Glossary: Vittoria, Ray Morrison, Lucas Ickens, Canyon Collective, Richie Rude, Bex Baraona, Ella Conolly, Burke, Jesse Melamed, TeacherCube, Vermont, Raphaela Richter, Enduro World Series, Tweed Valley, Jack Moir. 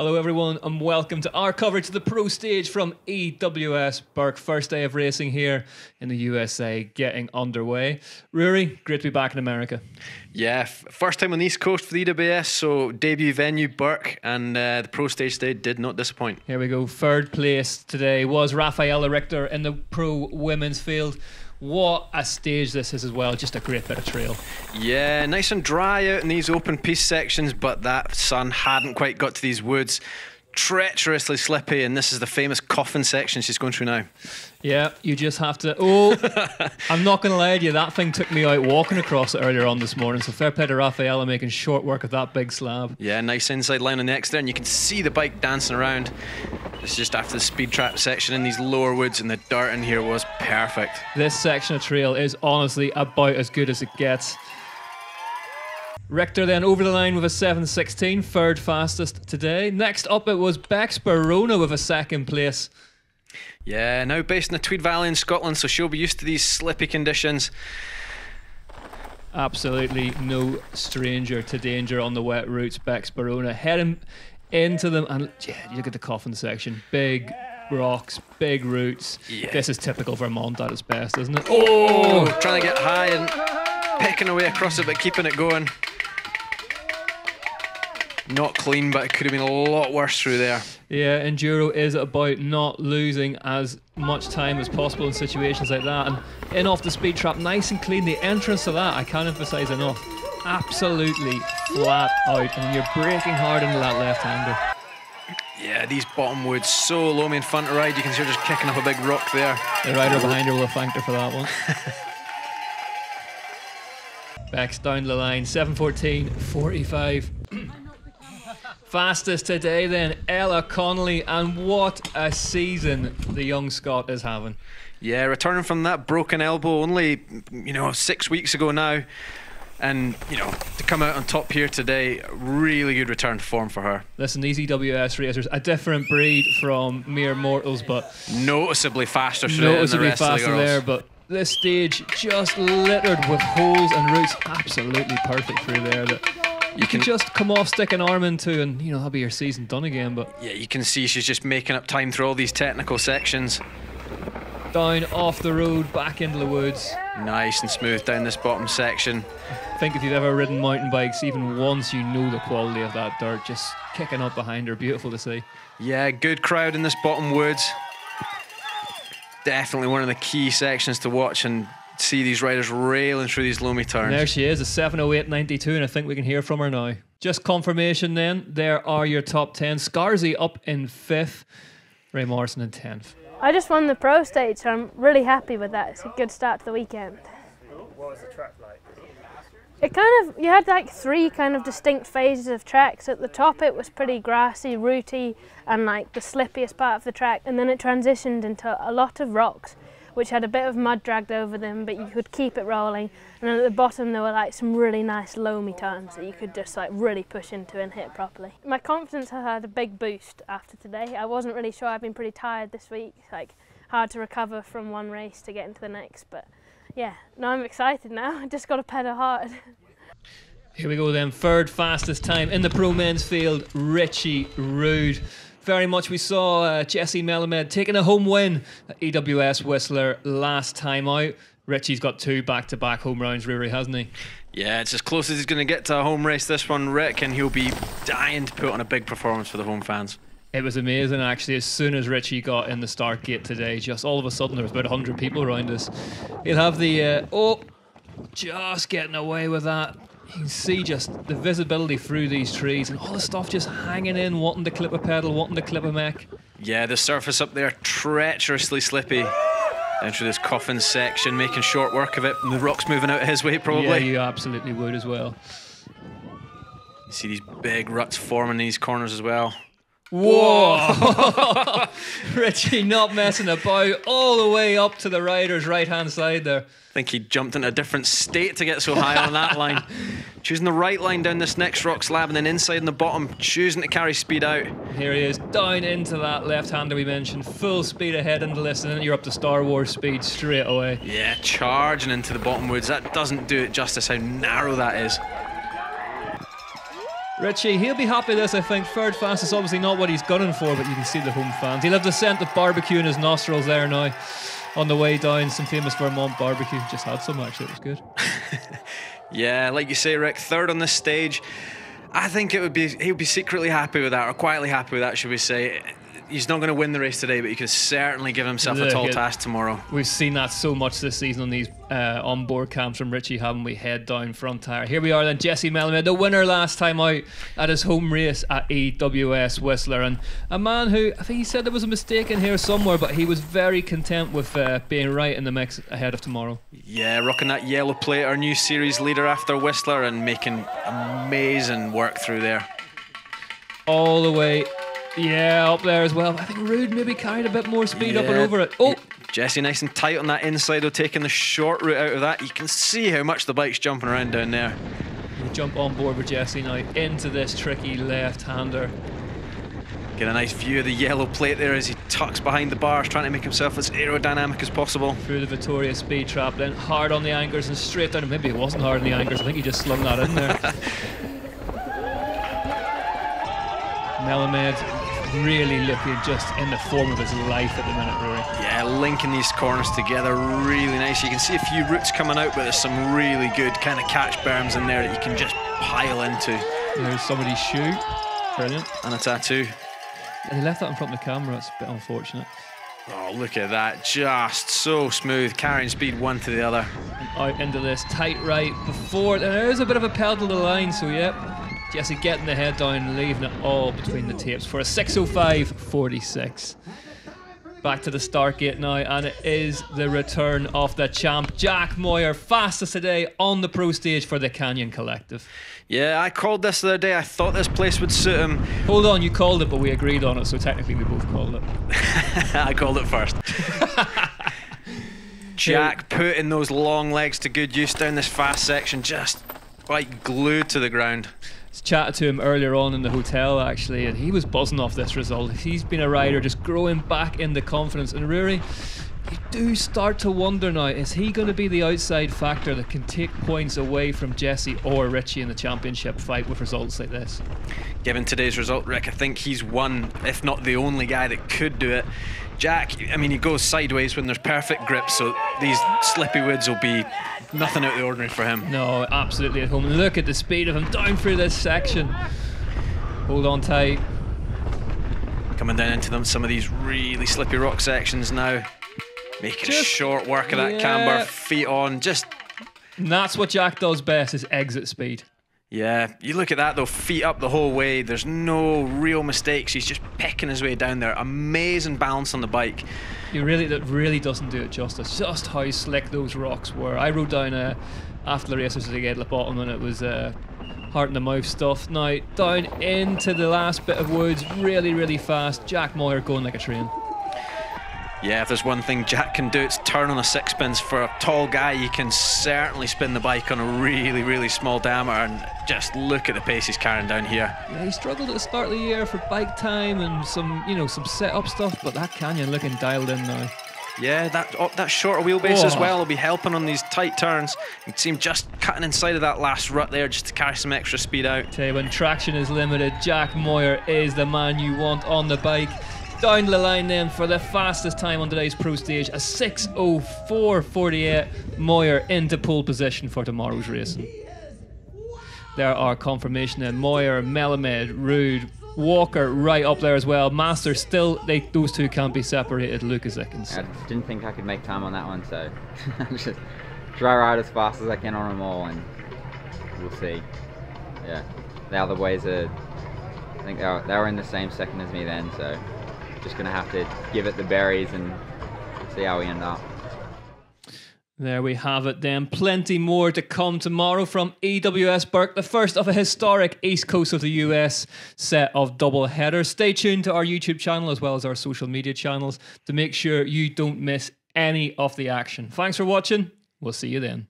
Hello everyone and welcome to our coverage of the Pro Stage from EWS Burke. First day of racing here in the USA getting underway. Rory, great to be back in America. Yeah, first time on the East Coast for the EWS, so debut venue Burke, and the Pro Stage day did not disappoint. Here we go, third place today was Raphaela Richter in the Pro Women's field. What a stage this is as well, just a great bit of trail. Yeah, nice and dry out in these open piece sections, but that sun hadn't quite got to these woods. Treacherously slippy, and this is the famous coffin section she's going through now. Yeah, you just have to... Oh, I'm not going to lie to you, that thing took me out walking across it earlier on this morning, so fair play to Raphaela making short work of that big slab. Yeah, nice inside line on the X there, and you can see the bike dancing around. It's just after the speed trap section in these lower woods, and the dirt in here was perfect. This section of trail is honestly about as good as it gets. Richter then over the line with a 7:16, third fastest today. Next up it was Bex Baraona with a second place. Yeah, now based in the Tweed Valley in Scotland, so she'll be used to these slippy conditions. Absolutely no stranger to danger on the wet routes, Bex Baraona. Heading into them, and yeah, look at the coffin section. Big rocks, big roots. Yeah. This is typical Vermont at its best, isn't it? Oh, trying to get high and picking away across it, but keeping it going. Not clean, but it could have been a lot worse through there. Yeah, enduro is about not losing as much time as possible in situations like that. And in off the speed trap, nice and clean. The entrance to that, I can't emphasize enough, absolutely flat out. And you're breaking hard into that left-hander. Yeah, these bottom woods, so loamy in front to ride. You can see her just kicking up a big rock there. The rider behind her will have thanked her for that one. Bex down the line, 7:14.45. Fastest today then, Ella Conolly, and what a season the young Scot is having. Yeah, returning from that broken elbow only, 6 weeks ago now, and, to come out on top here today, really good return to form for her. Listen, these EWS racers, a different breed from mere mortals, but... Noticeably faster than the rest of the girls. Noticeably faster there, but... This stage just littered with holes and roots, absolutely perfect through there. That you can just come off, stick an arm into, and that'll be your season done again. But yeah, you can see she's just making up time through all these technical sections. Down off the road, back into the woods. Nice and smooth down this bottom section. I think if you've ever ridden mountain bikes, even once, you know the quality of that dirt just kicking up behind her. Beautiful to see. Yeah, good crowd in this bottom woods. Definitely one of the key sections to watch and see these riders railing through these loamy turns. And there she is, a 7:08.92, and I think we can hear from her now. Just confirmation then, there are your top 10. Scarzy up in 5th, Ray Morrison in 10th. I just won the pro stage, so I'm really happy with that. It's a good start to the weekend. What was the track like? It you had like three kind of distinct phases of tracks. At the top it was pretty grassy, rooty, and like the slippiest part of the track, and then it transitioned into a lot of rocks which had a bit of mud dragged over them, but you could keep it rolling. And then at the bottom there were like some really nice loamy turns that you could just like really push into and hit properly. My confidence had a big boost after today. I wasn't really sure, I've been pretty tired this week, like hard to recover from one race to get into the next, but yeah, no, I'm excited now. I just got to pedal hard. Here we go then, third fastest time in the pro men's field, Richie Rude. Very much we saw Jesse Melamed taking a home win at EWS Whistler last time out. Richie's got two back-to-back home rounds, Rory, hasn't he? Yeah, it's as close as he's going to get to a home race, this one, Rick, and he'll be dying to put on a big performance for the home fans. It was amazing, actually. As soon as Richie got in the start gate today, just all of a sudden there was about 100 people around us. He'll have the... just getting away with that. You can see just the visibility through these trees and all the stuff just hanging in, wanting to clip a pedal, wanting to clip a mech. Yeah, the surface up there, treacherously slippy. Down through this coffin section, making short work of it. And the rock's moving out of his way, probably. Yeah, you absolutely would as well. You see these big ruts forming in these corners as well. Whoa! Richie not messing about, all the way up to the rider's right-hand side there. I think he jumped into a different state to get so high on that line. Choosing the right line down this next rock slab, and then inside in the bottom, choosing to carry speed out. Here he is, down into that left-hander we mentioned, full speed ahead into this, and then you're up to Star Wars speed straight away. Yeah, charging into the bottom woods. That doesn't do it justice how narrow that is. Richie, he'll be happy with this, I think. Third fast is obviously not what he's gunning for, but you can see the home fans. He'll have the scent of barbecue in his nostrils there now on the way down. Some famous Vermont barbecue. Just had some, actually. It was good. Yeah, like you say, Rick, third on this stage. I think it would be he'll be secretly happy with that, or quietly happy with that, should we say. He's not going to win the race today, but he could certainly give himself a tall task tomorrow. We've seen that so much this season on these on-board cams from Richie, haven't we? Head down, front tire. Here we are then, Jesse Melamed, the winner last time out at his home race at EWS Whistler, and a man who, I think he said there was a mistake in here somewhere, but he was very content with being right in the mix ahead of tomorrow. Yeah, rocking that yellow plate, our new series leader after Whistler, and making amazing work through there. All the way. Yeah, up there as well. I think Rude maybe carried a bit more speed up and over it. Oh, Jesse nice and tight on that inside, though, taking the short route out of that. You can see how much the bike's jumping around down there. We jump on board with Jesse now into this tricky left-hander. Get a nice view of the yellow plate there as he tucks behind the bars, trying to make himself as aerodynamic as possible. Through the Vittoria speed trap, then hard on the anchors and straight down. Maybe it wasn't hard on the anchors. I think he just slung that in there. Melamed really looking just in the form of his life at the minute, really. Yeah, linking these corners together really nice. You can see a few roots coming out, but there's some really good kind of catch berms in there that you can just pile into. There's somebody's shoe. Brilliant. And a tattoo. And he left that in front of the camera. It's a bit unfortunate. Oh, look at that. Just so smooth. Carrying speed one to the other. And out into this tight right before. There is a bit of a pedal to the line, so yep. Jesse getting the head down and leaving it all between the tapes for a 6:05.46. Back to the start gate now, and it is the return of the champ, Jack Moir, fastest today on the pro stage for the Canyon Collective. Yeah, I called this the other day. I thought this place would suit him. Hold on, you called it, but we agreed on it, so technically we both called it. I called it first. Jack putting those long legs to good use down this fast section, just like glued to the ground. I chatted to him earlier on in the hotel, actually, and he was buzzing off this result. He's been a rider just growing back in the confidence, and really, you do start to wonder now, is he going to be the outside factor that can take points away from Jesse or Richie in the championship fight with results like this? Given today's result, Rick, I think he's one, if not the only guy that could do it. Jack, I mean, he goes sideways when there's perfect grip, so these slippy woods will be nothing out of the ordinary for him. No, absolutely at home. Look at the speed of him down through this section. Hold on tight. Coming down into them, some of these really slippy rock sections now. Making short work of that camber, feet on, just... And that's what Jack does best, is exit speed. Yeah, you look at that though, feet up the whole way. There's no real mistakes. He's just picking his way down there. Amazing balance on the bike. That really doesn't do it justice, just how slick those rocks were. I rode down after the race, I was at the bottom, and it was heart in the mouth stuff. Now, down into the last bit of woods, really, really fast. Jack Moir going like a train. Yeah, if there's one thing Jack can do, it's turn on a sixpence. For a tall guy, you can certainly spin the bike on a really, really small diameter, and just look at the pace he's carrying down here. Yeah, he struggled at the start of the year for bike time and some, you know, some set-up stuff, but that Canyon looking dialed in now. Yeah, that shorter wheelbase as well will be helping on these tight turns. You can see him just cutting inside of that last rut there just to carry some extra speed out. Okay, when traction is limited, Jack Moir is the man you want on the bike. Down the line then for the fastest time on today's pro stage, a 6:04.48. Moir into pole position for tomorrow's racing. There are confirmation then, Moir, Melamed, Rude, Walker right up there as well. Master still, those two can't be separated. Lucas Ickens. I didn't think I could make time on that one, so I'm just try ride as fast as I can on them all, and we'll see. Yeah, the other ways are, I think they were in the same second as me then, so just going to have to give it the berries and see how we end up. There we have it then. Plenty more to come tomorrow from EWS Burke, the first of a historic East Coast of the US set of double headers. Stay tuned to our YouTube channel as well as our social media channels to make sure you don't miss any of the action. Thanks for watching. We'll see you then.